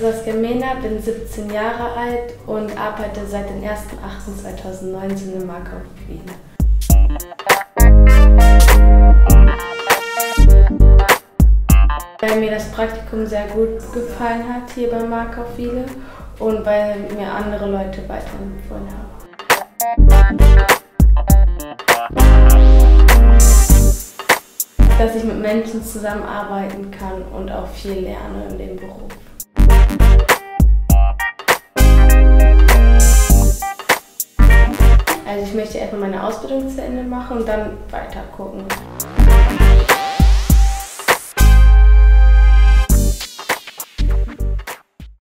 Saskia Mehner, bin 17 Jahre alt und arbeite seit dem 1.8.2019 in Markov, Wien. Weil mir das Praktikum sehr gut gefallen hat hier bei Markov Wien und weil mir andere Leute weiterempfohlen haben. Dass ich mit Menschen zusammenarbeiten kann und auch viel lerne in dem Beruf. Also ich möchte erstmal meine Ausbildung zu Ende machen und dann weiter gucken.